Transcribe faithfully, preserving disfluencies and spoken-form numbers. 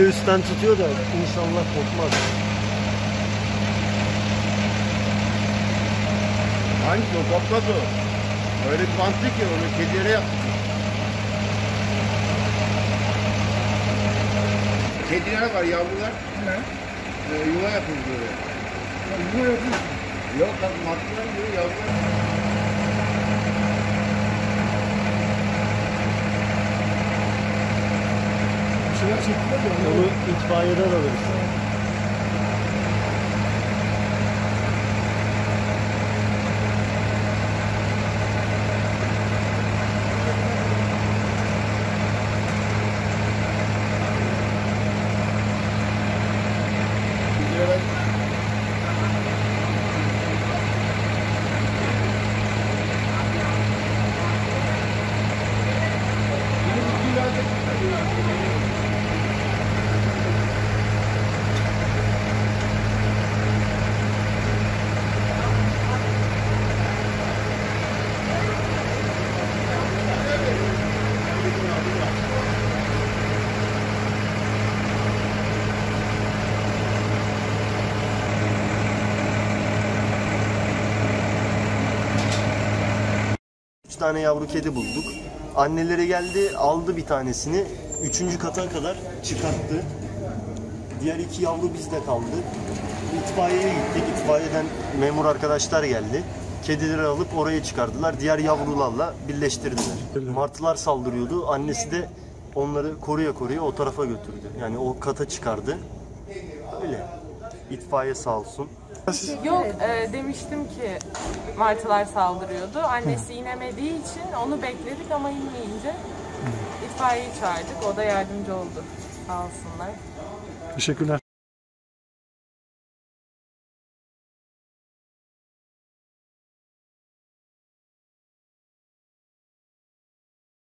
Üstten tutuyor da inşallah kopmaz. Hangi o kopmaz o? Öyle bantlı ki onu kedilere yaptık. Kediler var yavrular. Ne? Ee, yuva yapıyor böyle. Ya, yuva yapıyor. Yok abi matlar böyle yavrular. Onu itfaiyeden alırız. üç tane yavru kedi bulduk. Anneleri geldi, aldı bir tanesini. Üçüncü kata kadar çıkarttı. Diğer iki yavru bizde kaldı. İtfaiyeye gittik. İtfaiyeden memur arkadaşlar geldi. Kedileri alıp oraya çıkardılar. Diğer yavrularla birleştirdiler. Martılar saldırıyordu. Annesi de onları koruya koruya o tarafa götürdü. Yani o kata çıkardı. Öyle. İtfaiye sağ olsun. Yok, e, demiştim ki martılar saldırıyordu. Annesi inemediği için onu bekledik ama inmeyince itfaiyeyi çağırdık. O da yardımcı oldu. Sağ olsunlar. Teşekkürler.